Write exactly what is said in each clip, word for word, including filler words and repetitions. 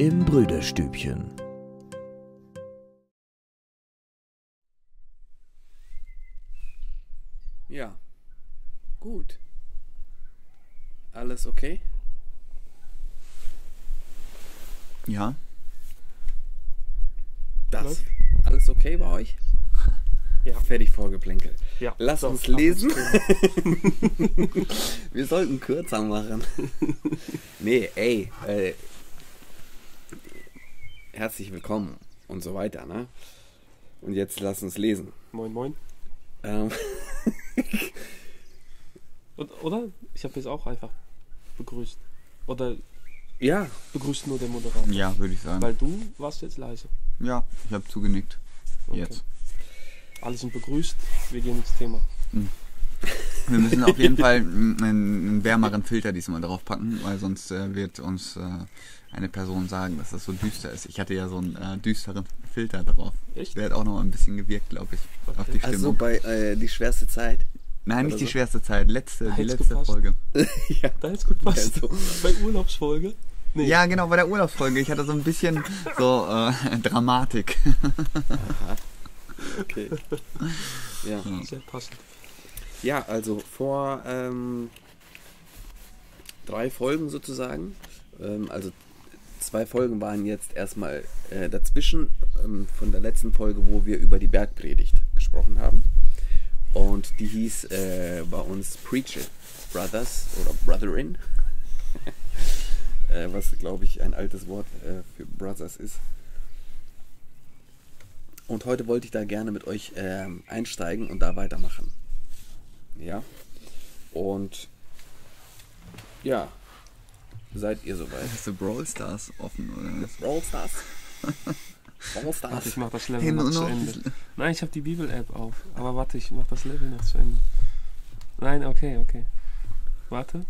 im Brüderstübchen. Ja, gut. Alles okay? Ja. Das. Alles okay bei euch? Ja. Fertig vorgeplänkelt. Ja, lass uns lesen. Wir sollten kürzer machen. Nee, ey. Äh, herzlich willkommen und so weiter, ne? Und jetzt lass uns lesen. Moin, moin. Ähm. Oder? Ich habe jetzt auch einfach begrüßt. Oder ja. Begrüßt nur der Moderator. Ja, würde ich sagen. Weil du warst jetzt leise. Ja, ich habe zugenickt. Okay. Jetzt. Alle sind begrüßt, wir gehen ins Thema. Wir müssen auf jeden Fall einen wärmeren Filter diesmal drauf packen, weil sonst äh, wird uns äh, eine Person sagen, dass das so düster ist. Ich hatte ja so einen äh, düsteren Filter drauf. Echt? Der hat auch noch ein bisschen gewirkt, glaube ich, okay. Auf die Stimmung. Also bei äh, die schwerste Zeit? Nein, nicht so? Die schwerste Zeit, letzte, die letzte Folge. Ja, da hätte es gepasst. Also. Bei Urlaubsfolge? Nee. Ja, genau, bei der Urlaubsfolge. Ich hatte so ein bisschen so äh, Dramatik. Aha. Okay. Ja. Sehr passend. Ja, also vor ähm, drei Folgen sozusagen, ähm, also zwei Folgen waren jetzt erstmal äh, dazwischen ähm, von der letzten Folge, wo wir über die Bergpredigt gesprochen haben. Und die hieß äh, bei uns Preach it Brothers oder Brotherin, äh, was glaube ich ein altes Wort äh, für Brothers ist. Und heute wollte ich da gerne mit euch ähm, einsteigen und da weitermachen. Ja. Und ja, seid ihr soweit? Hast du Brawl Stars offen, oder? Brawl Stars? Brawl Stars? Warte, ich mach das Level hey, noch zu Ende. Nein, ich habe die Bibel-App auf. Aber warte, ich mach das Level noch zu Ende. Nein, okay, okay. Warte.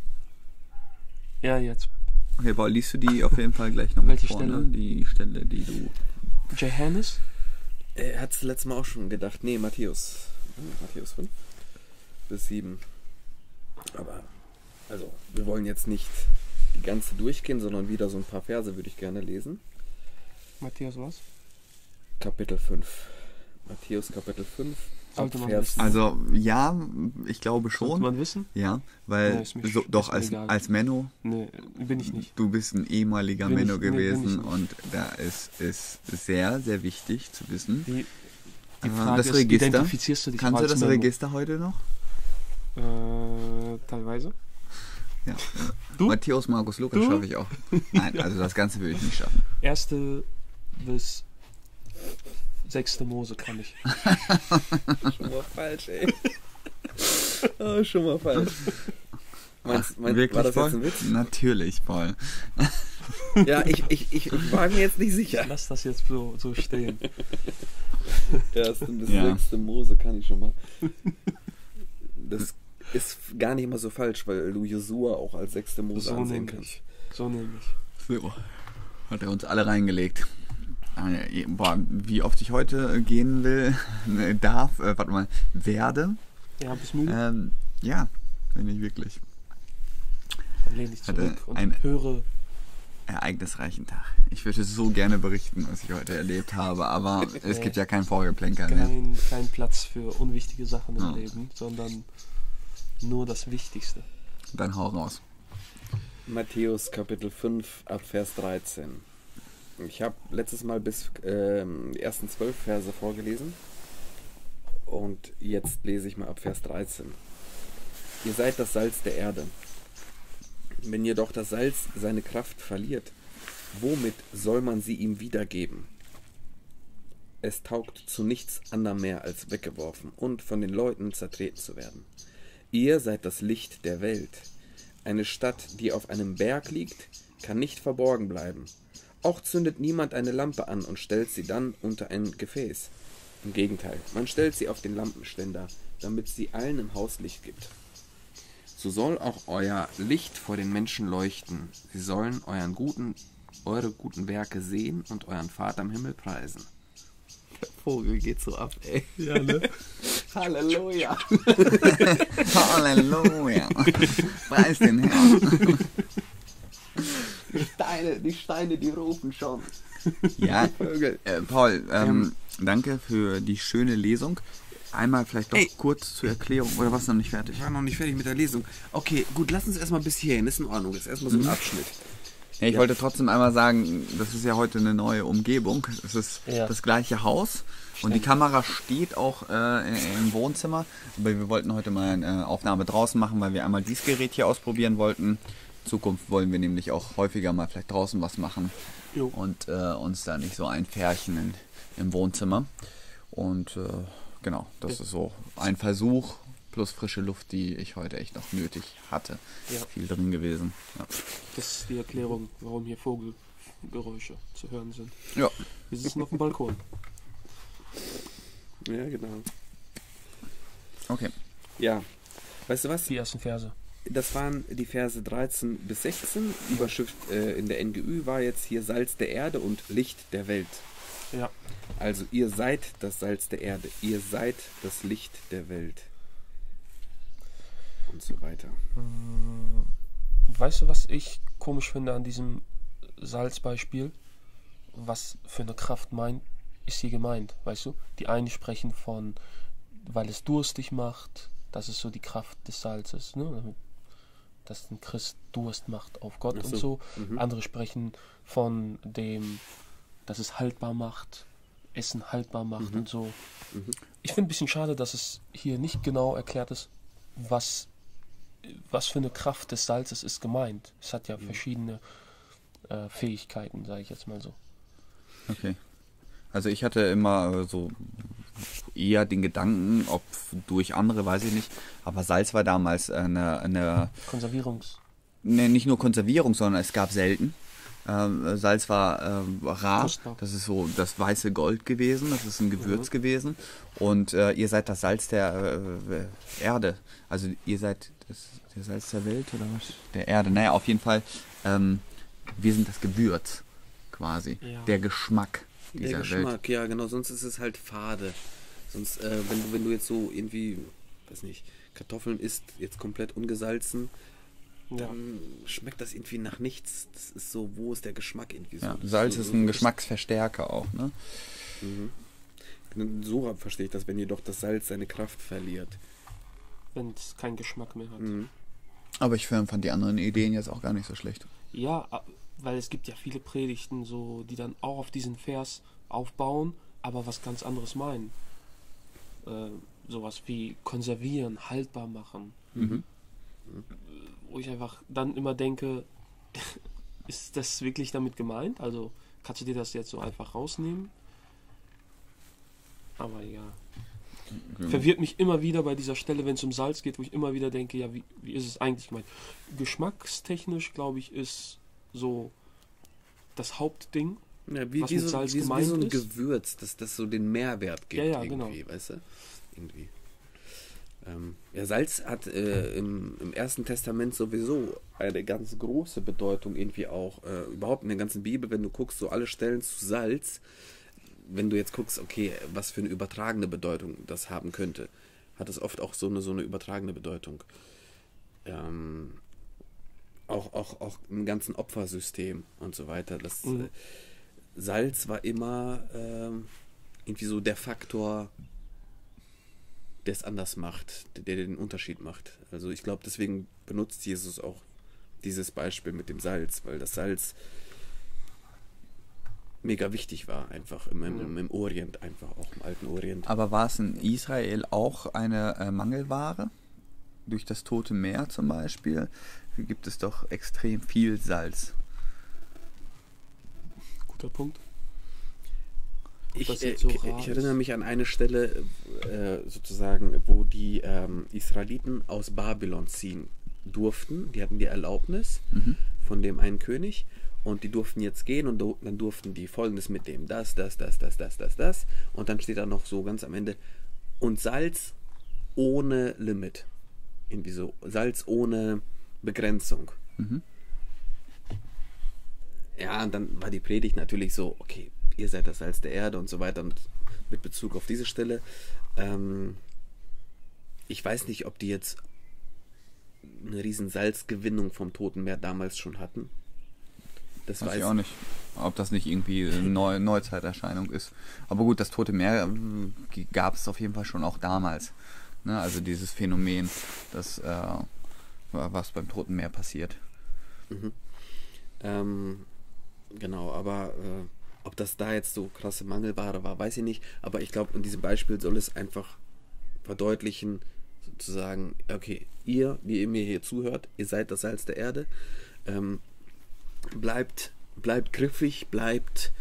Ja, jetzt. Okay, Paul, liest du die auf jeden Fall gleich nochmal vorne? Stelle? Die Stelle, die du... Johannes? Er hat es letztes Mal auch schon gedacht. Nee, Matthäus. Matthäus fünf bis sieben. Aber, also, wir wollen jetzt nicht die ganze durchgehen, sondern wieder so ein paar Verse würde ich gerne lesen. Matthäus was? Kapitel fünf. Matthäus Kapitel fünf. Sollte man wissen. Also, ja, ich glaube schon. Sollte man wissen? Ja, weil, nee, ist mich, so, doch, ist als, als Menno. Nee, bin ich nicht. Du bist ein ehemaliger bin Menno ich, gewesen nee, und da ist es sehr, sehr wichtig zu wissen. Die, die Frage das ist, Register, identifizierst du dich kannst du das Menno? Register heute noch? Äh, teilweise. Ja. Du? Matthäus, Markus, Lukas schaffe ich auch. Nein, also das Ganze will ich nicht schaffen. Erste bis... Sechste Mose kann ich. Schon mal falsch, ey. Oh, schon mal falsch. Meinst, mein, Ach, war das Paul? Jetzt ein Witz? Natürlich, Paul. Ja, ich, ich, ich war mir jetzt nicht sicher. Ich lass das jetzt so, so stehen. Erste bis ja. Sechste Mose kann ich schon mal. Das ist gar nicht mal so falsch, weil du Josua auch als sechste Mose so ansehen kannst. So nämlich. So. Hat er uns alle reingelegt. Boah, wie oft ich heute gehen will, darf, äh, warte mal, werde. Ja, bist müde? Ähm, ja, wenn ich wirklich. Dann lehne ich zurück und einen höre. Ereignisreichen Tag. Ich würde so gerne berichten, was ich heute erlebt habe, aber es nee, gibt ja keinen Vorgeplänker. Kein, kein Platz für unwichtige Sachen im ja. Leben, sondern nur das Wichtigste. Dann hau raus. Matthäus Kapitel fünf, ab Vers dreizehn. Ich habe letztes Mal bis äh, die ersten zwölf Verse vorgelesen und jetzt lese ich mal ab Vers dreizehn. Ihr seid das Salz der Erde. Wenn jedoch das Salz seine Kraft verliert, womit soll man sie ihm wiedergeben? Es taugt zu nichts anderem mehr als weggeworfen und von den Leuten zertreten zu werden. Ihr seid das Licht der Welt. Eine Stadt, die auf einem Berg liegt, kann nicht verborgen bleiben. Auch zündet niemand eine Lampe an und stellt sie dann unter ein Gefäß. Im Gegenteil, man stellt sie auf den Lampenständer, damit sie allen im Haus Licht gibt. So soll auch euer Licht vor den Menschen leuchten. Sie sollen euren guten, eure guten Werke sehen und euren Vater im Himmel preisen. Der Vogel geht so ab, ey. Ja, ne? Halleluja. Halleluja. Preis den Herrn. Steine, die Steine, die rufen schon. Ja, äh, Paul, ähm, ähm. danke für die schöne Lesung. Einmal vielleicht doch Ey. kurz zur Erklärung, oder warst du noch nicht fertig? Ich war noch nicht fertig mit der Lesung. Okay, gut, lass uns erstmal bis hierhin, ist in Ordnung, ist erstmal so ein mhm. Abschnitt. Ja, ich ja. wollte trotzdem einmal sagen, das ist ja heute eine neue Umgebung, es ist ja. das gleiche Haus. Und die Kamera steht auch äh, im Wohnzimmer, aber wir wollten heute mal eine Aufnahme draußen machen, weil wir einmal dieses Gerät hier ausprobieren wollten. In Zukunft wollen wir nämlich auch häufiger mal vielleicht draußen was machen jo. und äh, uns da nicht so einpferchen in, im Wohnzimmer. Und äh, genau, das ja. ist so ein Versuch plus frische Luft, die ich heute echt noch nötig hatte. Ja. Viel drin gewesen. Ja. Das ist die Erklärung, warum hier Vogelgeräusche zu hören sind. Ja. Wir sitzen auf dem Balkon. Ja, genau. Okay. Ja. Weißt du was? Die ersten Verse. Das waren die Verse dreizehn bis sechzehn. Überschrift äh, in der N G Ü war jetzt hier Salz der Erde und Licht der Welt. Ja. Also ihr seid das Salz der Erde. Ihr seid das Licht der Welt. Und so weiter. Weißt du, was ich komisch finde an diesem Salzbeispiel? Was für eine Kraft meint? Ist hier gemeint, weißt du? Die einen sprechen von, weil es durstig macht, das ist so die Kraft des Salzes, ne? Dass ein Christ Durst macht auf Gott so. und so. Mhm. Andere sprechen von dem, dass es haltbar macht, Essen haltbar macht mhm. und so. Mhm. Ich finde ein bisschen schade, dass es hier nicht genau erklärt ist, was, was für eine Kraft des Salzes ist gemeint. Es hat ja mhm. verschiedene äh, Fähigkeiten, sage ich jetzt mal so. Okay. Also ich hatte immer so eher den Gedanken, ob durch andere, weiß ich nicht, aber Salz war damals eine... eine Konservierungs... Ne, nicht nur Konservierung, sondern es gab selten. Ähm, Salz war äh, rar, Kostbar. Das ist so das weiße Gold gewesen, das ist ein Gewürz mhm. gewesen und äh, ihr seid das Salz der äh, Erde, also ihr seid das, das Salz der Welt oder was? Der Erde, naja, auf jeden Fall, ähm, wir sind das Gewürz quasi, ja. der Geschmack. Der Geschmack, Welt. ja genau, sonst ist es halt fade. Sonst, äh, wenn, du, wenn du jetzt so irgendwie, weiß nicht, Kartoffeln isst, jetzt komplett ungesalzen, ja. dann schmeckt das irgendwie nach nichts. Das ist so, wo ist der Geschmack irgendwie so? Ja, Salz ist, so, ist ein so Geschmacksverstärker auch, ne? Mhm. So verstehe ich das, wenn jedoch das Salz seine Kraft verliert. Wenn es keinen Geschmack mehr hat. Mhm. Aber ich fand die anderen Ideen jetzt auch gar nicht so schlecht. Ja, weil es gibt ja viele Predigten, so, die dann auch auf diesen Vers aufbauen, aber was ganz anderes meinen. Äh, sowas wie konservieren, haltbar machen. Mhm. Wo ich einfach dann immer denke, ist das wirklich damit gemeint? Also kannst du dir das jetzt so einfach rausnehmen? Aber ja. Okay. Verwirrt mich immer wieder bei dieser Stelle, wenn es um Salz geht, wo ich immer wieder denke, ja, wie, wie ist es eigentlich gemeint? Geschmackstechnisch, glaube ich, ist so das Hauptding, ja, wie, was wie mit so, Salz wie, gemeint wie so ein ist. Gewürz, dass das so den Mehrwert gibt, ja, ja, irgendwie, genau. weißt du? Irgendwie. Ähm, ja, Salz hat äh, im, im Ersten Testament sowieso eine ganz große Bedeutung irgendwie auch, äh, überhaupt in der ganzen Bibel, wenn du guckst, so alle Stellen zu Salz, wenn du jetzt guckst, okay, was für eine übertragene Bedeutung das haben könnte, hat es oft auch so eine, so eine übertragene Bedeutung. Ähm, Auch, auch, auch im ganzen Opfersystem und so weiter. Das mhm. äh, Salz war immer ähm, irgendwie so der Faktor, der es anders macht, der, der den Unterschied macht. Also ich glaube, deswegen benutzt Jesus auch dieses Beispiel mit dem Salz, weil das Salz mega wichtig war, einfach im, im, im Orient, einfach auch im alten Orient. Aber war es in Israel auch eine äh, Mangelware? Durch das Tote Meer zum Beispiel gibt es doch extrem viel Salz. Guter Punkt. Ich, äh, so ich erinnere mich an eine Stelle, äh, sozusagen, wo die ähm, Israeliten aus Babylon ziehen durften. Die hatten die Erlaubnis mhm. von dem einen König und die durften jetzt gehen und do, dann durften die Folgendes mitnehmen. Das, das, das, das, das, das, das. Und dann steht da noch so ganz am Ende, und Salz ohne Limit. Irgendwie so Salz ohne Begrenzung. Mhm. Ja, und dann war die Predigt natürlich so, okay, ihr seid das Salz der Erde und so weiter und mit Bezug auf diese Stelle. Ähm, ich weiß nicht, ob die jetzt eine riesen Salzgewinnung vom Toten Meer damals schon hatten. Das weiß, weiß ich auch nicht, ob das nicht irgendwie eine Neu- Neuzeiterscheinung ist. Aber gut, das Tote Meer gab es auf jeden Fall schon auch damals. Ne? Also dieses Phänomen, das, äh, was beim Toten Meer passiert. Mhm. Ähm, genau, aber äh, ob das da jetzt so krasse Mangelware war, weiß ich nicht. Aber ich glaube, in diesem Beispiel soll es einfach verdeutlichen, sozusagen, okay, ihr, wie ihr mir hier zuhört, ihr seid das Salz der Erde. Ähm, bleibt, bleibt griffig, bleibt,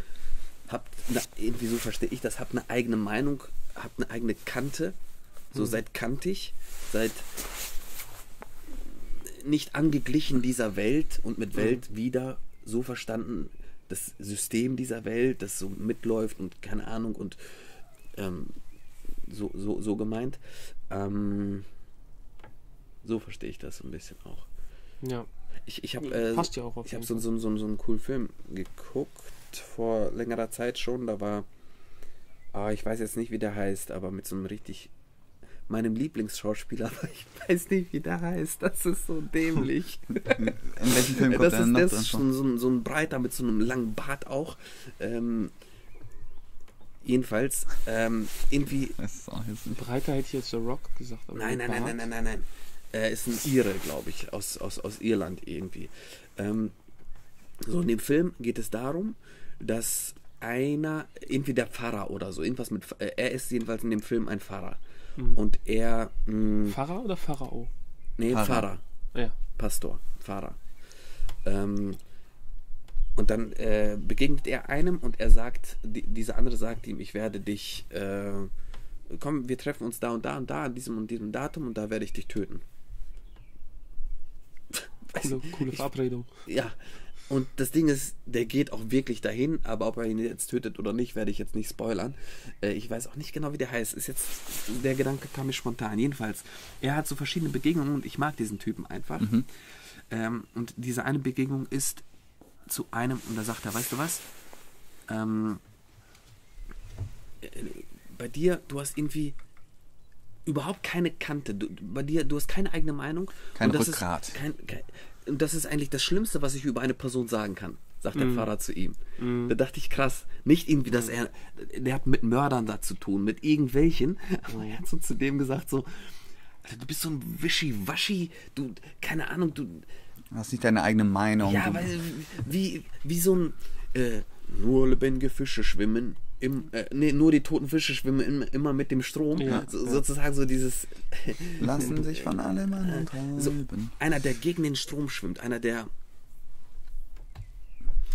habt, na, irgendwie so verstehe ich das, habt eine eigene Meinung, habt eine eigene Kante, so mhm. seid kantig, seid nicht angeglichen dieser Welt und mit Welt mhm. wieder so verstanden, das System dieser Welt, das so mitläuft und keine Ahnung und ähm, so, so, so gemeint. Ähm, so verstehe ich das so ein bisschen auch. Ja. Ich, ich habe äh, ja hab so, so, so, so einen coolen Film geguckt, vor längerer Zeit schon. Da war, ah, ich weiß jetzt nicht, wie der heißt, aber mit so einem richtig, meinem Lieblingsschauspieler, aber ich weiß nicht, wie der heißt. Das ist so dämlich. In welchem Film kommt das der ist, noch das ist schon so, so ein Breiter mit so einem langen Bart auch. Ähm, jedenfalls, ähm, irgendwie... Das ist auch jetzt Breiter hätte ich jetzt The Rock gesagt. Aber nein, nein, nein, nein, nein, nein, nein. Er ist ein Ire, glaube ich, aus, aus, aus Irland irgendwie. Ähm, so, in dem Film geht es darum, dass einer, irgendwie der Pfarrer oder so, irgendwas mit, er ist jedenfalls in dem Film ein Pfarrer. Mhm. Und er... Mh, Pfarrer oder Pharao? Nee, Pfarrer. Pfarrer. Ja. Pastor, Pfarrer. Ähm, und dann äh, begegnet er einem und er sagt, die, dieser andere sagt ihm, ich werde dich, äh, komm, wir treffen uns da und da und da an diesem und diesem Datum und da werde ich dich töten. Coole, coole Verabredung. Ich, ja, und das Ding ist, der geht auch wirklich dahin, aber ob er ihn jetzt tötet oder nicht, werde ich jetzt nicht spoilern. Äh, ich weiß auch nicht genau, wie der heißt. Ist jetzt, der Gedanke kam mir spontan. Jedenfalls, er hat so verschiedene Begegnungen und ich mag diesen Typen einfach. Mhm. Ähm, und diese eine Begegnung ist zu einem, und da sagt er, weißt du was? Ähm, äh, bei dir, du hast irgendwie überhaupt keine Kante. Du, bei dir, du hast keine eigene Meinung. Kein und das Rückgrat. Ist kein, kein, und das ist eigentlich das Schlimmste, was ich über eine Person sagen kann, sagt mm. der Pfarrer zu ihm. Mm. Da dachte ich, krass, nicht irgendwie, dass er, der hat mit Mördern da zu tun, mit irgendwelchen. Aber er hat so zu dem gesagt, so, also du bist so ein Wischiwaschi, du, keine Ahnung, du... Du hast nicht deine eigene Meinung. Ja, weil, wie, wie so ein, äh, nur lebendige Fische schwimmen, Im, äh, nee, nur die toten Fische schwimmen im, immer mit dem Strom. Ja, so, ja. Sozusagen so dieses... Lassen sich von allem an und so, einer, der gegen den Strom schwimmt. Einer, der...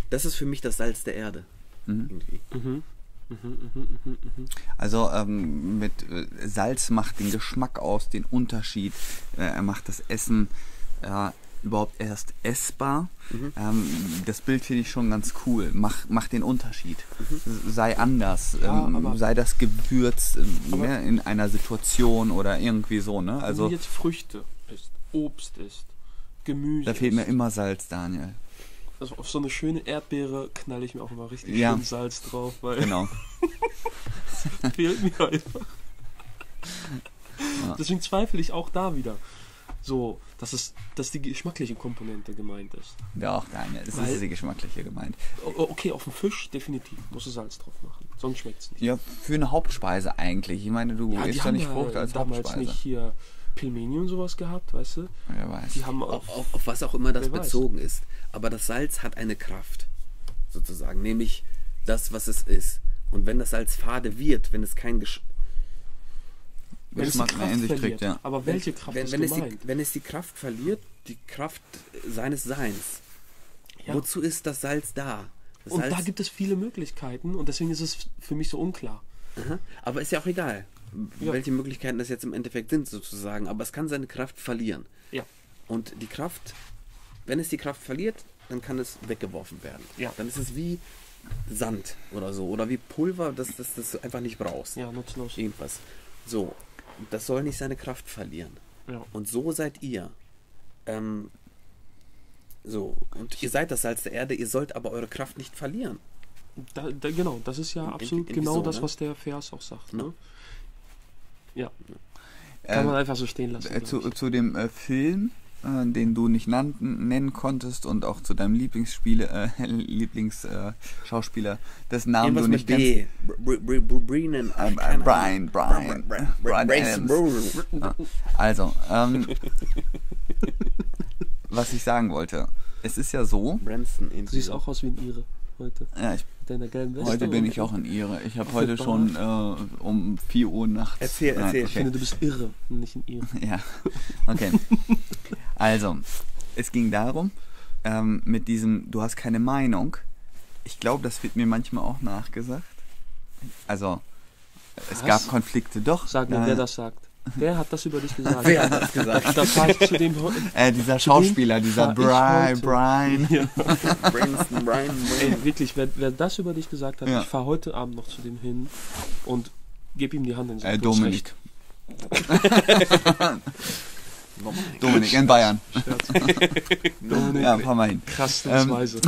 Das ist für mich das Salz der Erde. Mhm. Mhm. Mhm, mh, mh, mh. Also ähm, mit äh, Salz macht den Geschmack aus, den Unterschied. Äh, er macht das Essen... Äh, überhaupt erst essbar. Mhm. Ähm, das Bild finde ich schon ganz cool. Mach, mach den Unterschied. Mhm. Sei anders. Ja, ähm, sei das Gewürz ähm, ja, in einer Situation oder irgendwie so. Ne? Also, wenn jetzt Früchte ist, Obst ist, Gemüse. Da fehlt ist. Mir immer Salz, Daniel. Also auf so eine schöne Erdbeere knalle ich mir auch immer richtig ja. schön Salz drauf. Weil genau. Das fehlt mir einfach. Ja. Deswegen zweifle ich auch da wieder. So, dass, es, dass die geschmackliche Komponente gemeint ist. Doch, nein, es Weil, ist die geschmackliche gemeint. Okay, auf dem Fisch definitiv musst du Salz drauf machen, sonst schmeckt es nicht. Ja, für eine Hauptspeise eigentlich. Ich meine, du ja, isst ja nicht Frucht als Hauptspeise. Die haben damals nicht hier Pilmeni und sowas gehabt, weißt du? Wer weiß. Die haben auf, auf, auf was auch immer das bezogen weiß. Ist. Aber das Salz hat eine Kraft, sozusagen. Nämlich das, was es ist. Und wenn das Salz fade wird, wenn es kein Geschmack... Wenn es die Kraft in sich verliert. Trägt, ja. Aber welche Kraft wenn, ist wenn gemeint? Es die, wenn es die Kraft verliert, die Kraft seines Seins. Ja. Wozu ist das Salz da? Das und Salz da gibt es viele Möglichkeiten und deswegen ist es für mich so unklar. Aha. Aber ist ja auch egal, ja. welche Möglichkeiten das jetzt im Endeffekt sind sozusagen. Aber es kann seine Kraft verlieren. Ja. Und die Kraft, wenn es die Kraft verliert, dann kann es weggeworfen werden. Ja. Dann ist es wie... Sand oder so. Oder wie Pulver, dass das, das du einfach nicht brauchst. Ja, nutzlos. Irgendwas. So. Das soll nicht seine Kraft verlieren. Ja. Und so seid ihr. Ähm, so. Und ihr seid das Salz der Erde, ihr sollt aber eure Kraft nicht verlieren. Da, da, genau, das ist ja in, absolut in, in genau so, das, ne? was der Vers auch sagt. Ne? Ja. ja. Kann äh, man einfach so stehen lassen. Äh, zu, zu dem äh, Film äh, den du nicht nannten, nennen konntest und auch zu deinem Lieblingsspieler, äh, Lieblingsschauspieler, äh, dessen Namen du nicht kennst. Brian, Brian, Brian. Also, ähm, was ich sagen wollte, es ist ja so. Du siehst auch aus wie ein Ire heute. Ja, ich, Deiner gelben Weste heute bin ich auch in Ire. Ich habe heute schon äh, um vier Uhr nachts... Erzähl, erzähl. Nein, okay. Ich finde, du bist irre und nicht in Ire. Ja, okay. Also, es ging darum, ähm, mit diesem, du hast keine Meinung. Ich glaube, das wird mir manchmal auch nachgesagt. Also, es Was? gab Konflikte, doch. Sag mir, äh, wer das sagt. Wer hat das über dich gesagt? Wer hat das gesagt? Das heißt, zu dem äh, dieser Schauspieler, dieser Brian, Brian. Ja. Brinston, Brian, Brian. Ey, wirklich, wer, wer das über dich gesagt hat, ja. Ich fahre heute Abend noch zu dem hin und gebe ihm die Hand in den äh, Dominik. Dominik in Bayern. Dominik. Ja, fahr mal hin. Krass, das Weise.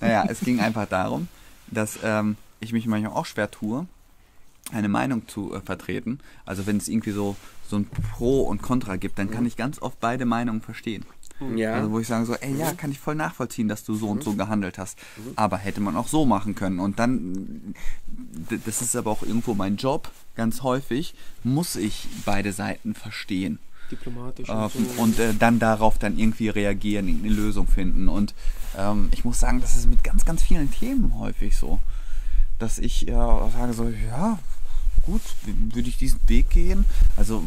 Naja, es ging einfach darum, dass ähm, ich mich manchmal auch schwer tue, eine Meinung zu äh, vertreten. Also wenn es irgendwie so, so ein Pro und Contra gibt, dann kann ich ganz oft beide Meinungen verstehen. Ja. Also wo ich sage so, ey, ja, kann ich voll nachvollziehen, dass du so und so gehandelt hast. Aber hätte man auch so machen können. Und dann, das ist aber auch irgendwo mein Job, ganz häufig, muss ich beide Seiten verstehen. Diplomatisch. Ähm, und so. und äh, dann darauf dann irgendwie reagieren, irgendeine Lösung finden. Und ähm, ich muss sagen, das ist mit ganz, ganz vielen Themen häufig so. Dass ich äh, sage so, ja, gut, würde ich diesen Weg gehen. Also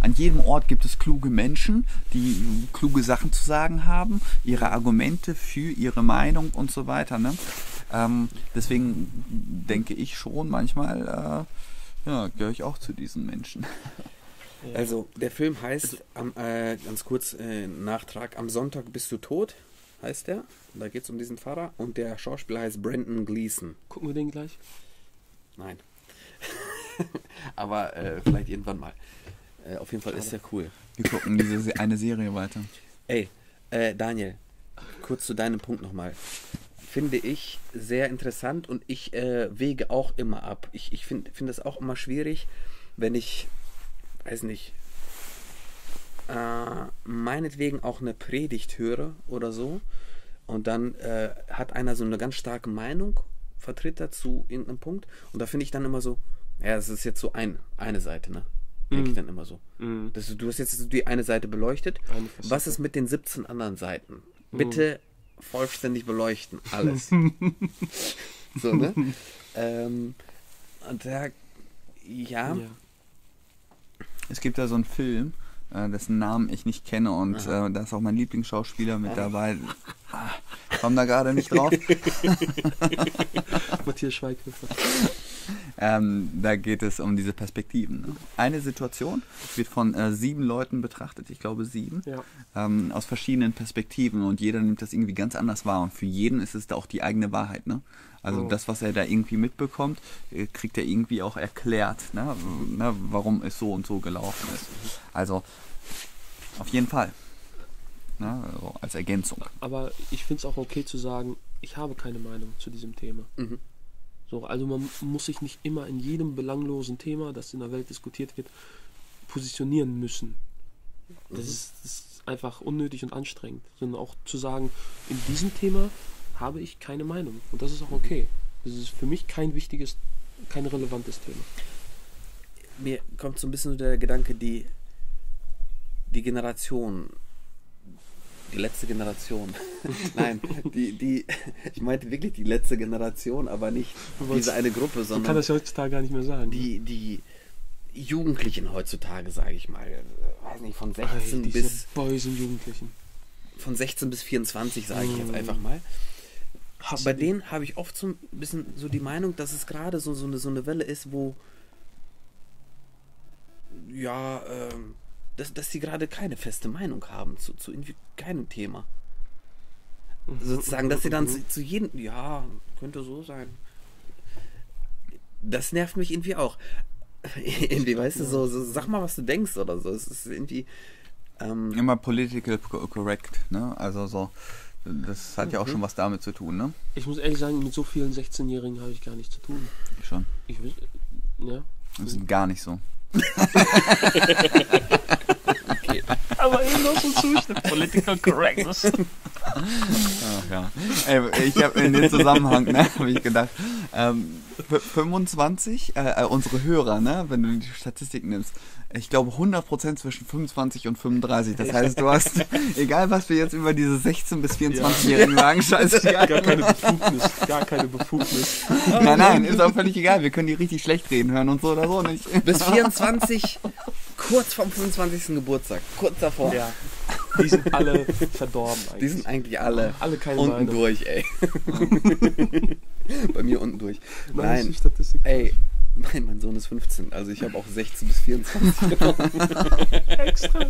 an jedem Ort gibt es kluge Menschen, die kluge Sachen zu sagen haben, ihre Argumente für ihre Meinung und so weiter. Ne? Ähm, deswegen denke ich schon manchmal, äh, ja, gehöre ich auch zu diesen Menschen. Also der Film heißt, am, äh, ganz kurz äh, Nachtrag, Am Sonntag bist du tot, heißt der. Da geht es um diesen Pfarrer und der Schauspieler heißt Brandon Gleason. Gucken wir den gleich? Nein. Aber äh, vielleicht irgendwann mal. Äh, auf jeden Fall Schade. Ist der cool. Wir gucken diese eine Serie weiter. Ey, äh, Daniel, kurz zu deinem Punkt nochmal. Finde ich sehr interessant und ich äh, wäge auch immer ab. Ich, ich finde find das auch immer schwierig, wenn ich, weiß nicht, äh, meinetwegen auch eine Predigt höre oder so. Und dann äh, hat einer so eine ganz starke Meinung, vertritt dazu irgendeinen Punkt. Und da finde ich dann immer so, ja, das ist jetzt so ein, eine Seite, ne? Denke mm. ich dann immer so. Mm. Das, du hast jetzt die eine Seite beleuchtet. Was ist mit den siebzehn anderen Seiten? Mm. Bitte vollständig beleuchten, alles. So, ne? ähm, und da, ja. ja. Es gibt da so einen Film, dessen Namen ich nicht kenne und äh, da ist auch mein Lieblingsschauspieler mit dabei. Ah, komm da gerade nicht drauf. Matthias Schweighöfer. Ähm, da geht es um diese Perspektiven. Ne? Eine Situation wird von äh, sieben Leuten betrachtet, ich glaube sieben, ja. ähm, aus verschiedenen Perspektiven und jeder nimmt das irgendwie ganz anders wahr und für jeden ist es da auch die eigene Wahrheit. Ne? Also oh. das, was er da irgendwie mitbekommt, kriegt er irgendwie auch erklärt, ne? Ne? Warum es so und so gelaufen ist. Also auf jeden Fall, ne? Also, als Ergänzung. Aber ich finde es auch okay zu sagen, ich habe keine Meinung zu diesem Thema. Mhm. So, also man muss sich nicht immer in jedem belanglosen Thema, das in der Welt diskutiert wird, positionieren müssen. Das, mhm. ist, das ist einfach unnötig und anstrengend. Sondern auch zu sagen, in diesem Thema habe ich keine Meinung. Und das ist auch okay. Das ist für mich kein wichtiges, kein relevantes Thema. Mir kommt so ein bisschen der Gedanke, die, die Generation, die letzte Generation. Nein, die, die, ich meinte wirklich die letzte Generation, aber nicht diese eine Gruppe, sondern... Man kann das heutzutage gar nicht mehr sagen. Die, die Jugendlichen heutzutage, sage ich mal, weiß nicht, von sechzehn Ach, bis... Jugendlichen. Von sechzehn bis vierundzwanzig, sage ich jetzt einfach mal. Hast Bei denen habe ich oft so ein bisschen so die Meinung, dass es gerade so, so, eine, so eine Welle ist, wo ja, ähm, dass, dass sie gerade keine feste Meinung haben zu, zu keinem Thema. Mhm. Sozusagen, dass sie dann zu, zu jedem, ja, könnte so sein. Das nervt mich irgendwie auch. Irgendwie, weißt du, so, so, sag mal, was du denkst oder so. Es ist irgendwie... Ähm, Immer political correct, ne? Also so... Das hat ja auch mhm. schon was damit zu tun, ne? Ich muss ehrlich sagen, mit so vielen sechzehnjährigen habe ich gar nichts zu tun. Ich schon. Ich will, ja. Das sind gar nicht so. Okay. Aber eben noch so zuschnitt. Political Correctness. Ach ja. Ey, ich habe in dem Zusammenhang, ne, habe ich gedacht, ähm, fünfundzwanzig, äh, unsere Hörer, ne, wenn du die Statistik nimmst, ich glaube hundert Prozent zwischen fünfundzwanzig und fünfunddreißig. Das heißt, du hast, egal was wir jetzt über diese sechzehn bis vierundzwanzigjährigen Wagen scheiße. Gar keine Befugnis. Gar keine Befugnis. Nein, nein, ist auch völlig egal. Wir können die richtig schlecht reden hören und so oder so nicht. Bis vierundzwanzig, kurz vorm fünfundzwanzigsten Geburtstag. Kurz davor. Ja. Die sind alle verdorben eigentlich. Die sind eigentlich alle, alle keine unten Leine. Durch, ey. Bei mir unten durch. Nein, Statistik. Ey. Nein, mein Sohn ist fünfzehn, also ich habe auch sechzehn bis vierundzwanzig genommen. Extra.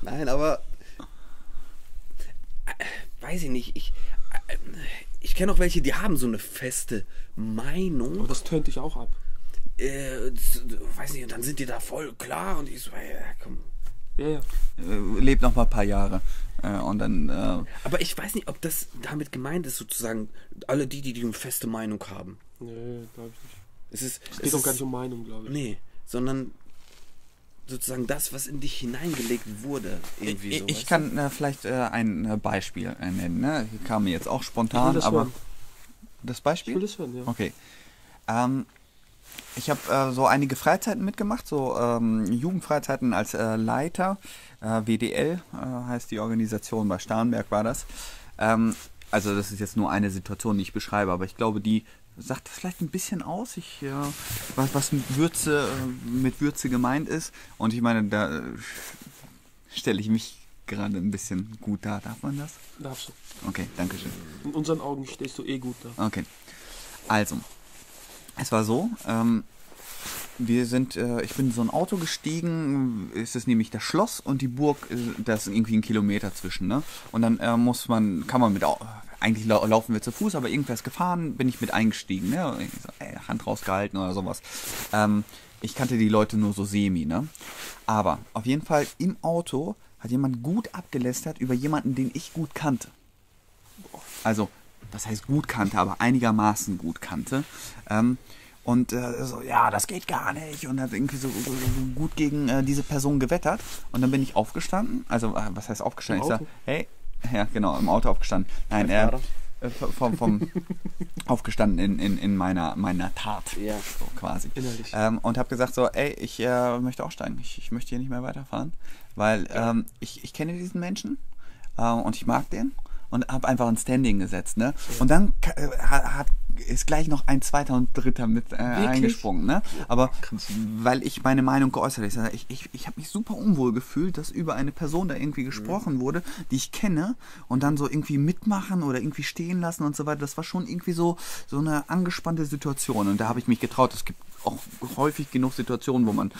Nein, aber äh, weiß ich nicht. Ich, äh, ich kenne auch welche, die haben so eine feste Meinung. Aber das tönt dich auch ab. Äh, das, weiß nicht, und dann sind die da voll klar und ich so, ja, komm. Ja, ja. Äh, lebt noch mal ein paar Jahre. Äh, und dann, äh, aber ich weiß nicht, ob das damit gemeint ist, sozusagen, alle die, die, die eine feste Meinung haben. Nee, glaube ich nicht. Es, ist, es geht es doch gar nicht um Meinung, glaube ich. Nee, sondern sozusagen das, was in dich hineingelegt wurde. Irgendwie ich, ich kann äh, vielleicht äh, ein Beispiel äh, nennen. Ne? Kam mir jetzt auch spontan. Ich will das aber hören. Das Beispiel? Ich will das hören, ja. Okay. Ähm, ich habe äh, so einige Freizeiten mitgemacht, so ähm, Jugendfreizeiten als äh, Leiter. Äh, W D L äh, heißt die Organisation, bei Starnberg war das. Ähm, also das ist jetzt nur eine Situation, die ich beschreibe, aber ich glaube, die sagt das vielleicht ein bisschen aus, ich, ja, was, was mit Würze, mit Würze gemeint ist. Und ich meine, da stelle ich mich gerade ein bisschen gut dar. Darf man das? Darfst du. Okay, danke schön. In unseren Augen stehst du eh gut da. Okay. Also, es war so, ähm, wir sind, äh, ich bin in so ein Auto gestiegen, es ist nämlich das Schloss und die Burg, da ist irgendwie ein Kilometer zwischen, ne? Und dann äh, muss man, kann man mit Auto. Eigentlich lau laufen wir zu Fuß, aber irgendwer ist gefahren, bin ich mit eingestiegen, ne? So, ey, Hand rausgehalten oder sowas. Ähm, ich kannte die Leute nur so semi, ne? Aber auf jeden Fall im Auto hat jemand gut abgelästert über jemanden, den ich gut kannte. Also, das heißt gut kannte, aber einigermaßen gut kannte. Ähm, und äh, so, ja, das geht gar nicht. Und hat irgendwie so, so, so gut gegen äh, diese Person gewettert. Und dann bin ich aufgestanden. Also, äh, was heißt aufgestanden? Ich sage, hey. Ja, genau, im Auto aufgestanden. Nein, äh, vom, vom aufgestanden in, in, in meiner, meiner Tat, ja. So quasi. Innerlich. Ähm, und habe gesagt so, ey, ich äh, möchte aussteigen, ich, ich möchte hier nicht mehr weiterfahren, weil ähm, ich, ich kenne diesen Menschen äh, und ich mag den und habe einfach ein Standing gesetzt, ne? Ja. Und dann äh, hat ist gleich noch ein zweiter und dritter mit äh, eingesprungen, ne? Aber weil ich meine Meinung geäußert habe, ich, ich, ich habe mich super unwohl gefühlt, dass über eine Person da irgendwie gesprochen mhm. wurde, die ich kenne, und dann so irgendwie mitmachen oder irgendwie stehen lassen und so weiter. Das war schon irgendwie so, so eine angespannte Situation, und da habe ich mich getraut. Es gibt auch häufig genug Situationen, wo man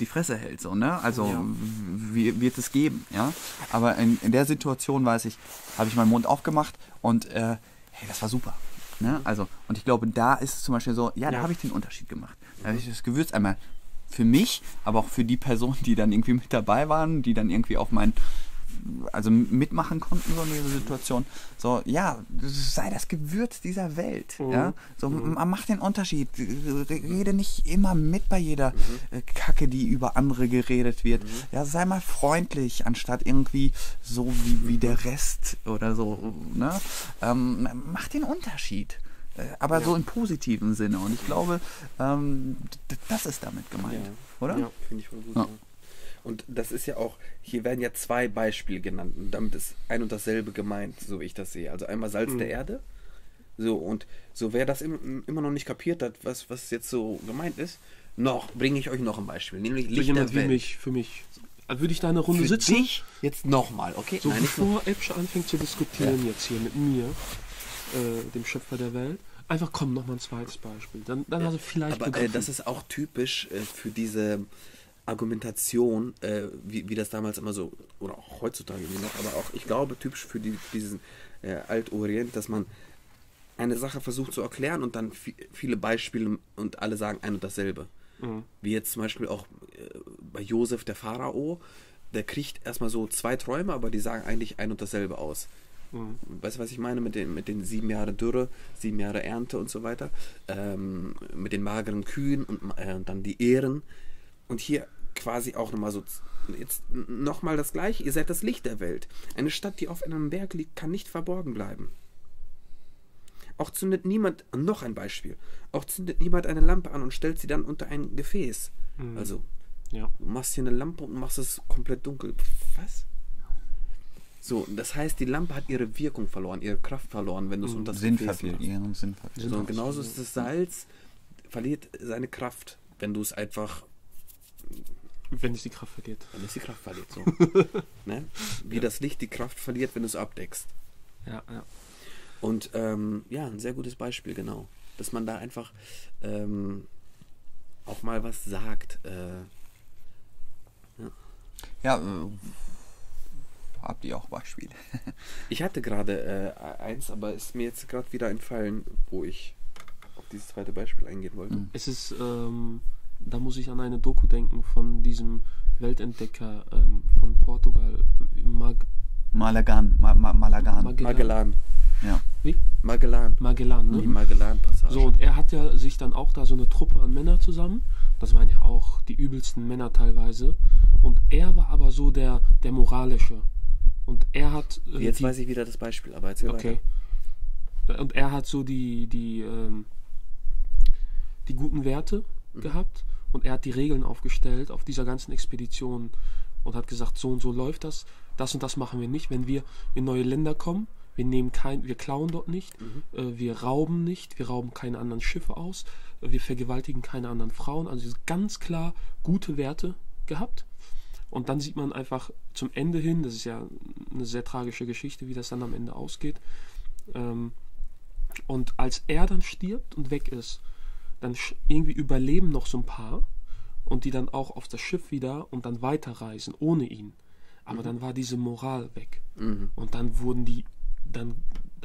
die Fresse hält, so, ne? Also ja. Wird es geben, ja? Aber in, in der Situation, weiß ich, habe ich meinen Mund aufgemacht und äh, hey, das war super. Ne? Also, und ich glaube, da ist es zum Beispiel so, ja, da ja. habe ich den Unterschied gemacht. Da habe ich das Gewürz einmal für mich, aber auch für die Personen, die dann irgendwie mit dabei waren, die dann irgendwie auch mein, also mitmachen konnten, so in dieser Situation. So, ja, sei das Gewürz dieser Welt. Mhm. Ja? So, mhm. mach den Unterschied. Rede nicht immer mit bei jeder mhm. Kacke, die über andere geredet wird. Mhm. Ja, sei mal freundlich, anstatt irgendwie so wie, wie der Rest oder so. Ne? Ähm, mach den Unterschied. Aber ja. so im positiven Sinne. Und ich glaube, ähm, das ist damit gemeint. Ja. Oder? Ja, finde ich voll gut. Ja. Und das ist ja auch, hier werden ja zwei Beispiele genannt, und damit ist ein und dasselbe gemeint, so wie ich das sehe. Also einmal Salz mhm. der Erde, so, und so, wer das im, immer noch nicht kapiert hat, was, was jetzt so gemeint ist, noch bringe ich euch noch ein Beispiel, nämlich Licht der Welt. Für mich, für mich, also würde ich da eine Runde für sitzen. Dich jetzt nochmal, okay? So, nein, bevor Epsche anfängt zu diskutieren ja. jetzt hier mit mir, äh, dem Schöpfer der Welt, einfach komm, nochmal ein zweites Beispiel, dann, dann ja. hast du vielleicht... Aber äh, das ist auch typisch äh, für diese... Argumentation, äh, wie, wie das damals immer so, oder auch heutzutage noch, aber auch, ich glaube, typisch für die, diesen äh, Altorient, dass man eine Sache versucht zu erklären und dann viele Beispiele, und alle sagen ein und dasselbe. Mhm. Wie jetzt zum Beispiel auch äh, bei Josef, der Pharao, der kriegt erstmal so zwei Träume, aber die sagen eigentlich ein und dasselbe aus. Mhm. Weißt du, was ich meine mit den, mit den sieben Jahre Dürre, sieben Jahre Ernte und so weiter, ähm, mit den mageren Kühen und äh, dann die Ähren. Und hier quasi auch nochmal so jetzt nochmal das Gleiche, ihr seid das Licht der Welt. Eine Stadt, die auf einem Berg liegt, kann nicht verborgen bleiben. Auch zündet niemand, noch ein Beispiel, auch zündet niemand eine Lampe an und stellt sie dann unter ein Gefäß. Mhm. Also, ja. Du machst hier eine Lampe und machst es komplett dunkel. Was? So, das heißt, die Lampe hat ihre Wirkung verloren, ihre Kraft verloren, wenn du es unter das Gefäß machst. Ihren Sinn verliert. So, und genauso ist das Salz, verliert seine Kraft, wenn du es einfach... Wenn es die Kraft verliert. Wenn es die Kraft verliert, so. Ne? Wie ja. das Licht die Kraft verliert, wenn du es abdeckst. Ja, ja. Und ähm, ja, ein sehr gutes Beispiel, genau. Dass man da einfach ähm, auch mal was sagt. Äh, ja, ja äh, habt ihr auch Beispiele? Ich hatte gerade äh, eins, aber ist mir jetzt gerade wieder entfallen, wo ich auf dieses zweite Beispiel eingehen wollte. Es ist... Ähm Da muss ich an eine Doku denken von diesem Weltentdecker ähm, von Portugal, Mag Magellan. Ma Ma Magellan. Magellan. Magellan. Ja. Wie? Magellan. Magellan, ne? Die Magellan-Passage. So, und er hat ja sich dann auch da so eine Truppe an Männern zusammen. Das waren ja auch die übelsten Männer teilweise. Und er war aber so der, der Moralische. Und er hat... Äh, jetzt weiß ich wieder das Beispiel, aber erzähl okay. weiter. Und er hat so die, die, ähm, die guten Werte gehabt und er hat die Regeln aufgestellt auf dieser ganzen Expedition und hat gesagt, so und so läuft das, das und das machen wir nicht, wenn wir in neue Länder kommen, wir nehmen kein, wir klauen dort nicht, mhm. äh, wir rauben nicht, wir rauben keine anderen Schiffe aus, äh, wir vergewaltigen keine anderen Frauen, also ganz klar gute Werte gehabt. Und dann sieht man einfach zum Ende hin, das ist ja eine sehr tragische Geschichte, wie das dann am Ende ausgeht, ähm, und als er dann stirbt und weg ist, dann irgendwie überleben noch so ein paar und die dann auch auf das Schiff wieder und dann weiterreisen ohne ihn. Aber mhm. dann war diese Moral weg. Mhm. Und dann wurden die, dann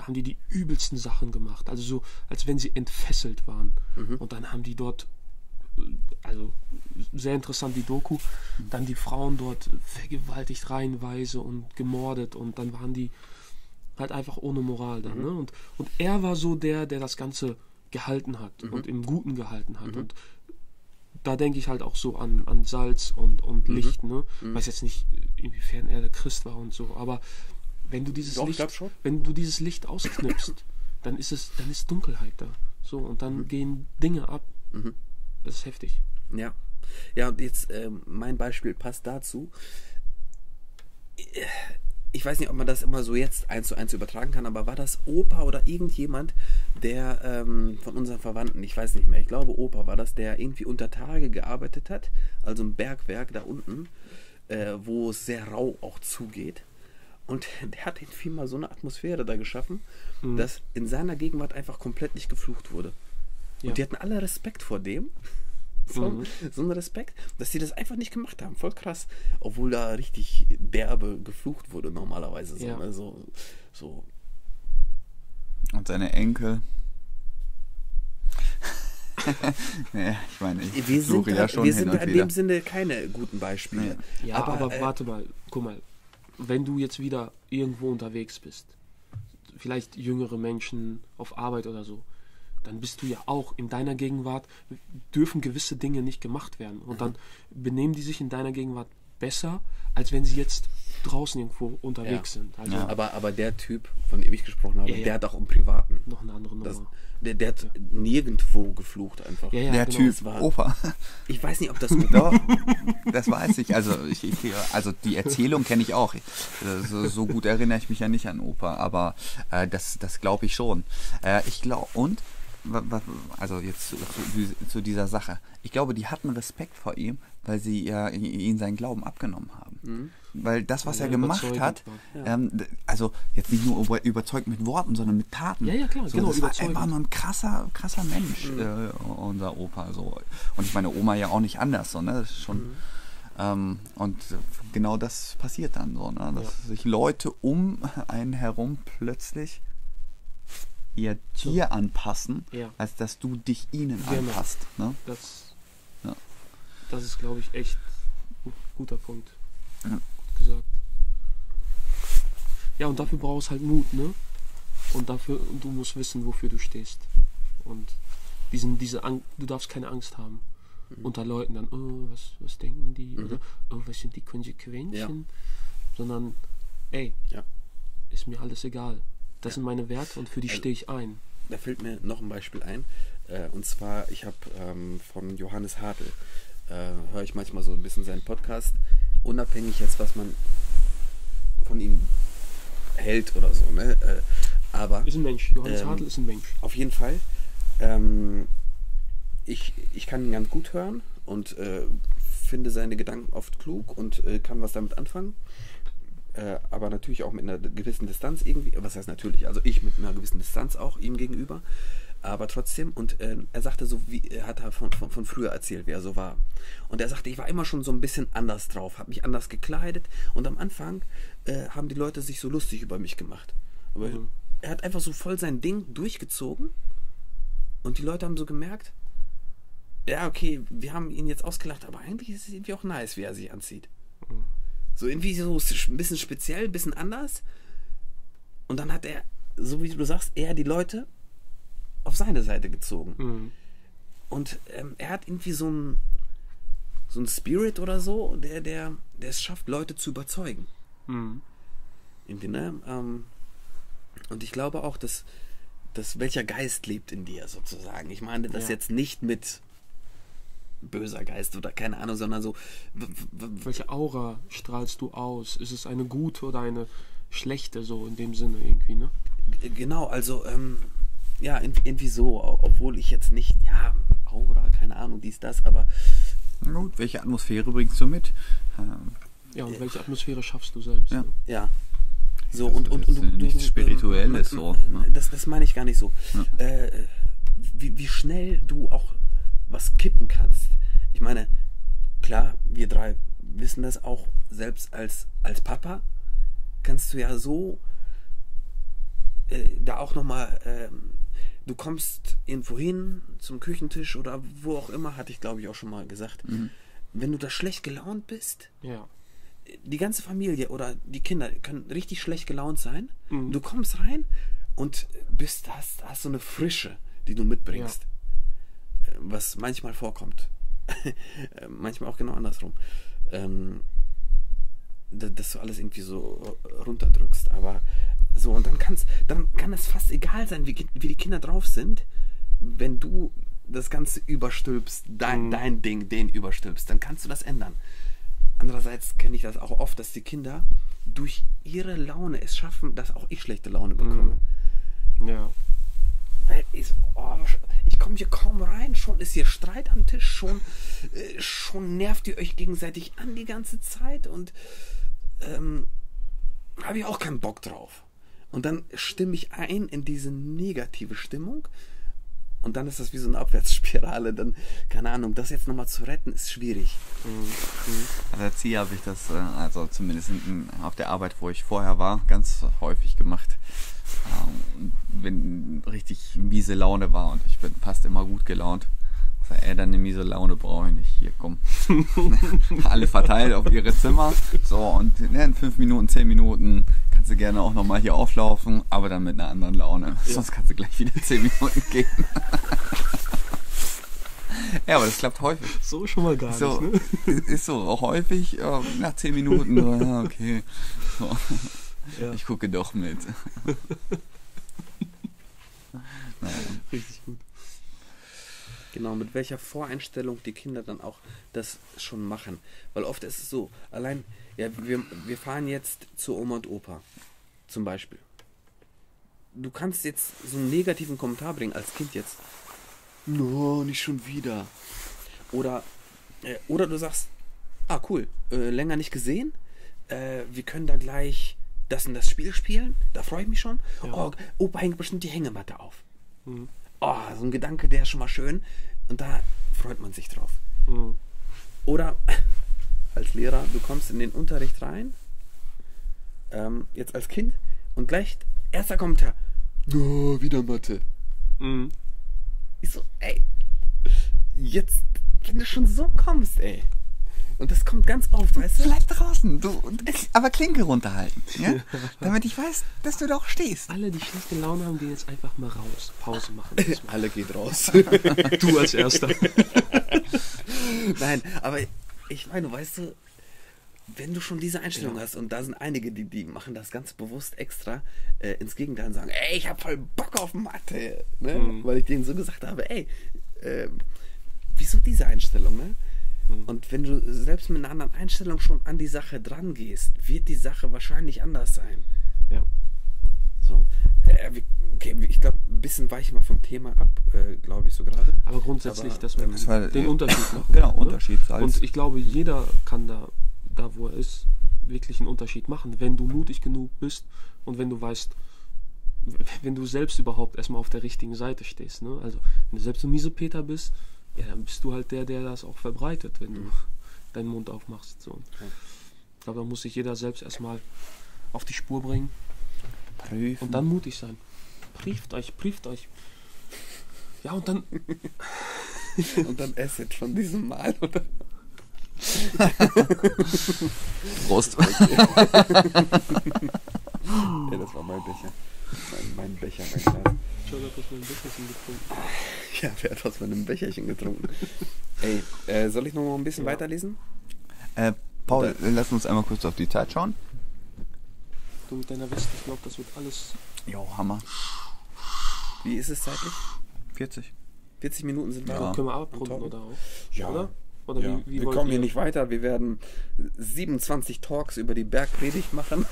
haben die die übelsten Sachen gemacht. Also so, als wenn sie entfesselt waren. Mhm. Und dann haben die dort, also sehr interessant die Doku, mhm. dann die Frauen dort vergewaltigt reihenweise und gemordet und dann waren die halt einfach ohne Moral dann. Mhm. Ne? Und, und er war so der, der das Ganze gehalten hat mhm. und im Guten gehalten hat. Mhm. Und da denke ich halt auch so an, an Salz und, und mhm. Licht. Ne? Mhm. Ich weiß jetzt nicht, inwiefern er der Christ war und so, aber wenn du dieses, Doch, Licht, wenn du dieses Licht ausknipst, dann ist es, dann ist Dunkelheit da. So, und dann mhm. gehen Dinge ab. Mhm. Das ist heftig. Ja. Ja, und jetzt äh, mein Beispiel passt dazu. Ich weiß nicht, ob man das immer so jetzt eins zu eins übertragen kann, aber war das Opa oder irgendjemand, der ähm, von unseren Verwandten, ich weiß nicht mehr, ich glaube Opa war das, der irgendwie unter Tage gearbeitet hat, also im Bergwerk da unten, äh, wo es sehr rau auch zugeht. Und der hat irgendwie mal so eine Atmosphäre da geschaffen, mhm. dass in seiner Gegenwart einfach komplett nicht geflucht wurde. Ja. Und die hatten alle Respekt vor dem. So, mhm. so ein Respekt, dass sie das einfach nicht gemacht haben. Voll krass. Obwohl da richtig derbe geflucht wurde normalerweise. So, ja. ne? so, so. Und seine Enkel. Ja, ich meine, ich wir suche ja schon wir hin sind und in wieder. Dem Sinne keine guten Beispiele. Nee. Ja, aber, aber äh, warte mal, guck mal. Wenn du jetzt wieder irgendwo unterwegs bist, vielleicht jüngere Menschen auf Arbeit oder so, dann bist du ja auch in deiner Gegenwart, dürfen gewisse Dinge nicht gemacht werden. Und dann benehmen die sich in deiner Gegenwart besser, als wenn sie jetzt draußen irgendwo unterwegs ja. sind. Also ja. aber, aber der Typ, von dem ich gesprochen habe, ja, ja. der hat auch im Privaten noch eine andere Nummer. Das, der, der hat ja. nirgendwo geflucht einfach. Ja, ja, der genau. Typ war Opa. Ich weiß nicht, ob das... Doch, das weiß ich. Also, ich, ich, also die Erzählung kenne ich auch. So, so gut erinnere ich mich ja nicht an Opa, aber äh, das, das glaube ich schon. Äh, ich glaube... Und... Also jetzt zu, zu, zu dieser Sache. Ich glaube, die hatten Respekt vor ihm, weil sie ja ihn seinen Glauben abgenommen haben. Mhm. Weil das, was ja, er gemacht hat, ja. ähm, also jetzt nicht nur über, überzeugt mit Worten, sondern mit Taten. Ja, ja, klar, so, genau, war, er war nur ein krasser, krasser Mensch, mhm. äh, unser Opa. So. Und ich meine, Oma ja auch nicht anders. So, ne? Schon, mhm. ähm, und genau das passiert dann so, ne? Dass ja. sich Leute um einen herum plötzlich ihr dir so. anpassen, ja. als dass du dich ihnen genau. anpasst. Ne? Das, ja. das ist, glaube ich, echt ein guter Punkt. Ja. Gut gesagt. Ja, und dafür brauchst du halt Mut, ne? Und dafür, und du musst wissen, wofür du stehst. Und diesen, diese Angst, du darfst keine Angst haben. mhm. unter Leuten dann, oh, was, was denken die? Mhm. Oder, oh, was sind die Konsequenzen? Ja. Sondern, ey, ja. ist mir alles egal. Das ja. sind meine Werte und für die also, stehe ich ein. Da fällt mir noch ein Beispiel ein. Äh, und zwar, ich habe ähm, von Johannes Hartl, äh, höre ich manchmal so ein bisschen seinen Podcast, unabhängig jetzt, was man von ihm hält oder so. Ne? Äh, aber, ist ein Mensch. Johannes ähm, Hartl ist ein Mensch. Auf jeden Fall. Ähm, ich, ich kann ihn ganz gut hören und äh, finde seine Gedanken oft klug und äh, kann was damit anfangen. Äh, aber natürlich auch mit einer gewissen Distanz irgendwie. Was heißt natürlich? Also ich mit einer gewissen Distanz auch ihm gegenüber. Aber trotzdem. Und äh, er sagte so, wie er hat er von, von, von früher erzählt, wie er so war. Und er sagte, ich war immer schon so ein bisschen anders drauf, habe mich anders gekleidet. Und am Anfang äh, haben die Leute sich so lustig über mich gemacht. Aber mhm. er hat einfach so voll sein Ding durchgezogen. Und die Leute haben so gemerkt, ja, okay, wir haben ihn jetzt ausgelacht, aber eigentlich ist es irgendwie auch nice, wie er sich anzieht. Mhm. So irgendwie so ein bisschen speziell, ein bisschen anders. Und dann hat er, so wie du sagst, eher die Leute auf seine Seite gezogen. Mhm. Und ähm, er hat irgendwie so ein so ein Spirit oder so, der, der, der es schafft, Leute zu überzeugen. Mhm. Irgendwie, ne? Ähm, und ich glaube auch, dass, dass welcher Geist lebt in dir sozusagen. Ich meine das ja. jetzt nicht mit böser Geist oder keine Ahnung, sondern so... Welche Aura strahlst du aus? Ist es eine gute oder eine schlechte, so in dem Sinne irgendwie, ne? G genau, also, ähm, ja, in irgendwie so, obwohl ich jetzt nicht, ja, Aura, keine Ahnung, dies, das, aber... Gut, welche Atmosphäre bringst du mit? Ähm, ja, und äh, welche Atmosphäre schaffst du selbst? Ja, ne? ja. So, das und... und, und, und nichts Spirituelles, äh, so. Ne? Das, das meine ich gar nicht so. Ja. Äh, wie, wie schnell du auch was kippen kannst. Ich meine, klar, wir drei wissen das auch, selbst als, als Papa kannst du ja so äh, da auch nochmal, ähm, du kommst irgendwo hin zum Küchentisch oder wo auch immer, hatte ich glaube ich auch schon mal gesagt, mhm. wenn du da schlecht gelaunt bist, ja. die ganze Familie oder die Kinder können richtig schlecht gelaunt sein, mhm. du kommst rein und bist, hast, hast so eine Frische, die du mitbringst. Ja. Was manchmal vorkommt. Manchmal auch genau andersrum. Ähm, dass du alles irgendwie so runterdrückst. Aber so, und dann, kann's, dann kann es fast egal sein, wie, wie die Kinder drauf sind, wenn du das Ganze überstülpst, dein, mhm. dein Ding, den überstülpst, dann kannst du das ändern. Andererseits kenne ich das auch oft, dass die Kinder durch ihre Laune es schaffen, dass auch ich schlechte Laune bekomme. Mhm. Ja. Ist, oh, ich komme hier kaum rein, schon ist hier Streit am Tisch, schon, äh, schon nervt ihr euch gegenseitig an die ganze Zeit und ähm, habe ich auch keinen Bock drauf. Und dann stimme ich ein in diese negative Stimmung und dann ist das wie so eine Abwärtsspirale. Dann, keine Ahnung, das jetzt nochmal zu retten, ist schwierig. Mhm. Als Erzieher habe ich das, also zumindest auf der Arbeit, wo ich vorher war, ganz häufig gemacht. Wenn richtig miese Laune war und ich bin fast immer gut gelaunt, also, ey, dann eine miese Laune brauche ich nicht, hier komm. Alle verteilt auf ihre Zimmer, so und ne, in fünf Minuten, zehn Minuten kannst du gerne auch nochmal hier auflaufen, aber dann mit einer anderen Laune, ja. sonst kannst du gleich wieder zehn Minuten gehen. Ja, aber das klappt häufig. So schon mal gar so, nicht, ne? Ist so, auch häufig, äh, nach zehn Minuten, ja, okay. So. Ja. Ich gucke doch mit. Naja. Richtig gut. Genau, mit welcher Voreinstellung die Kinder dann auch das schon machen. Weil oft ist es so, allein, ja, wir, wir fahren jetzt zu Oma und Opa, zum Beispiel. Du kannst jetzt so einen negativen Kommentar bringen, als Kind jetzt. No, nicht schon wieder. Oder, äh, oder du sagst, ah cool, äh, länger nicht gesehen, äh, wir können da gleich... das und das Spiel spielen, da freue ich mich schon. Ja. Oh, Opa hängt bestimmt die Hängematte auf. Mhm. Oh, so ein Gedanke, der ist schon mal schön. Und da freut man sich drauf. Mhm. Oder als Lehrer, du kommst in den Unterricht rein, ähm, jetzt als Kind, und gleich erster Kommentar. Oh, wieder Mathe. Mhm. Ich so, ey, jetzt, wenn du schon so kommst, ey, Und das kommt ganz oft, weißt du? Bleib draußen, du, aber Klinke runterhalten, ja? Damit ich weiß, dass du da auch stehst. Alle, die schlechte Laune haben, gehen jetzt einfach mal raus, Pause machen. Alle geht raus. Du als Erster. Nein, aber ich meine, weißt du, wenn du schon diese Einstellung ja. hast, und da sind einige, die, die machen das ganz bewusst extra äh, ins Gegenteil und sagen, ey, ich hab voll Bock auf Mathe, ne? Mhm. Weil ich denen so gesagt habe, ey, äh, wieso diese Einstellung, ne? Und wenn du selbst mit einer anderen Einstellung schon an die Sache dran gehst, wird die Sache wahrscheinlich anders sein. Ja. So. Äh, okay, ich glaube, ein bisschen weiche mal vom Thema ab, äh, glaube ich so gerade. Aber grundsätzlich, Aber, dass wir das war, den ja. Unterschied machen. Genau, ne? Unterschied. Und ich glaube, jeder kann da, da wo er ist, wirklich einen Unterschied machen, wenn du mutig genug bist und wenn du weißt, wenn du selbst überhaupt erstmal auf der richtigen Seite stehst. Ne? Also, wenn du selbst ein Miesepeter bist, ja, dann bist du halt der, der das auch verbreitet, wenn du mhm. deinen Mund aufmachst. So. Okay. Ich glaube, da muss sich jeder selbst erstmal auf die Spur bringen. Prüfen. Und dann mutig sein. Prüft euch, prüft euch. Ja, und dann... und dann esset von diesem Mal, oder? Prost. Ja, das war mein Becher. Mein, mein Becher, mein Glas. Ich habe aus meinem Becherchen getrunken. Ja, wer hat aus meinem Becherchen getrunken? Ey, äh, soll ich noch mal ein bisschen ja. weiterlesen? Äh, Paul, da. lass uns einmal kurz auf die Zeit schauen. Du mit deiner Weste, ich glaube, das wird alles... Jo, Hammer. Wie ist es zeitlich? vierzig. vierzig Minuten sind wir. Ja. Können wir abrunden oder auch? Ja. Oder? Oder ja. Wie, wie wir kommen ihr? hier nicht weiter. Wir werden siebenundzwanzig Talks über die Bergpredigt machen.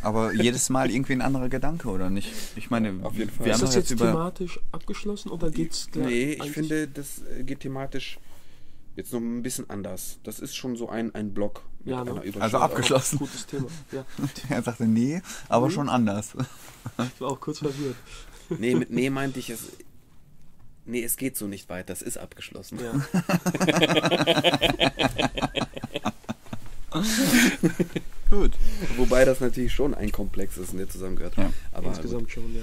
Aber jedes Mal irgendwie ein anderer Gedanke, oder nicht? Ich meine, auf jeden Fall. Wir haben ist das jetzt über thematisch abgeschlossen, oder geht's gleich? Nee, ich finde, das geht thematisch jetzt noch ein bisschen anders. Das ist schon so ein, ein Block. Mit ja, ne? Also abgeschlossen. Gutes Thema. Ja. Er sagte, nee, aber nee. schon anders. Ich war auch kurz verwirrt. Nee, mit nee meinte ich es. Nee, es geht so nicht weiter. Das ist abgeschlossen. Ja. Gut. Wobei das natürlich schon ein Komplex ist, der zusammengehört. Ja. Aber insgesamt gut. schon, ja.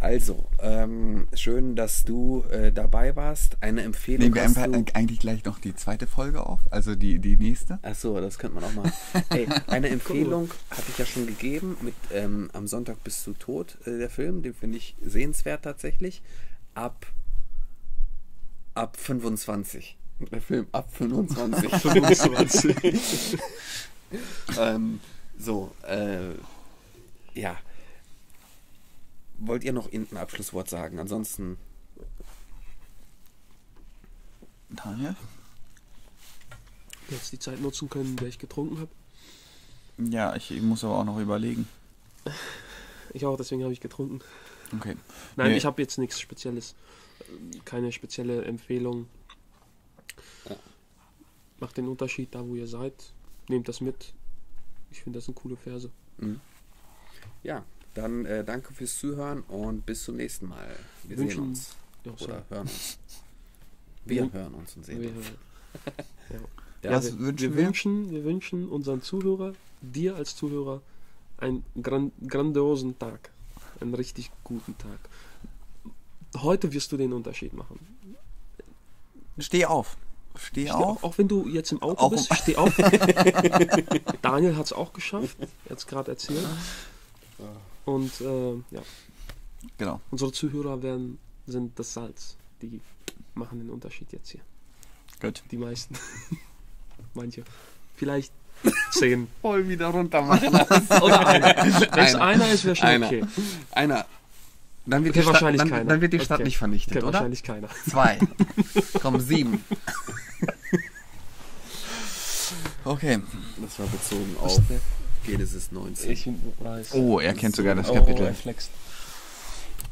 Also, ähm, schön, dass du äh, dabei warst. Eine Empfehlung. Nehmen wir hast du eigentlich gleich noch die zweite Folge auf, also die, die nächste. Achso, das könnte man auch mal. Ey, eine Empfehlung cool. hatte ich ja schon gegeben mit ähm, Am Sonntag bist du tot, äh, der Film. Den finde ich sehenswert tatsächlich. Ab, ab fünfundzwanzig. Der Film ab fünfundzwanzig. fünfundzwanzig. ähm, so, äh, ja. Wollt ihr noch irgendein Abschlusswort sagen? Ansonsten. Daniel? Du hättest die Zeit nutzen können, der ich getrunken habe. Ja, ich, ich muss aber auch noch überlegen. Ich auch, deswegen habe ich getrunken. Okay. Nein, nee. Ich habe jetzt nichts Spezielles. Keine spezielle Empfehlung. Ja. Macht den Unterschied da, wo ihr seid. Nehmt das mit. Ich finde, das sind coole Verse. Mhm. Ja, dann äh, danke fürs Zuhören und bis zum nächsten Mal. Wir Wünschen, sehen uns. Ja, oder so. hören uns. Wir ja. hören uns und sehen wir uns. Ja. Ja, wir, wünschen wir? Wir, wünschen, wir wünschen unseren Zuhörer, dir als Zuhörer, einen gran grandiosen Tag. Einen richtig guten Tag. Heute wirst du den Unterschied machen. Steh auf. Steh, steh auf. auf. Auch wenn du jetzt im Auto auch bist, steh auf. Daniel hat es auch geschafft. Er hat es gerade erzählt. Und äh, ja. Genau. Unsere Zuhörer werden, sind das Salz. Die machen den Unterschied jetzt hier. Gut. Die meisten. Manche. Vielleicht zehn. Voll wieder runter machen. Oder einer. Wenn es einer ist, wäre schon okay. Einer. Dann wird, okay, Stadt, dann, dann wird die Stadt okay. nicht vernichtet, okay, oder? Wahrscheinlich keiner. Zwei. Komm, sieben. Okay. Das war bezogen auf Genesis neunzehn. Ich weiß. Oh, er kennt sogar das Kapitel. Oh, oh,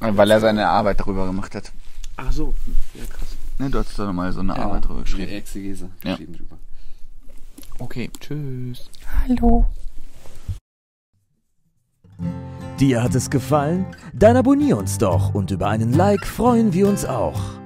er Weil er seine Arbeit darüber gemacht hat. Ach so. Ja, krass. Ne, du hast doch nochmal so eine ja, Arbeit drüber geschrieben. Eine Exegese geschrieben ja. drüber. Okay, tschüss. Hallo. Dir hat es gefallen? Dann abonnier uns doch und über einen Like freuen wir uns auch.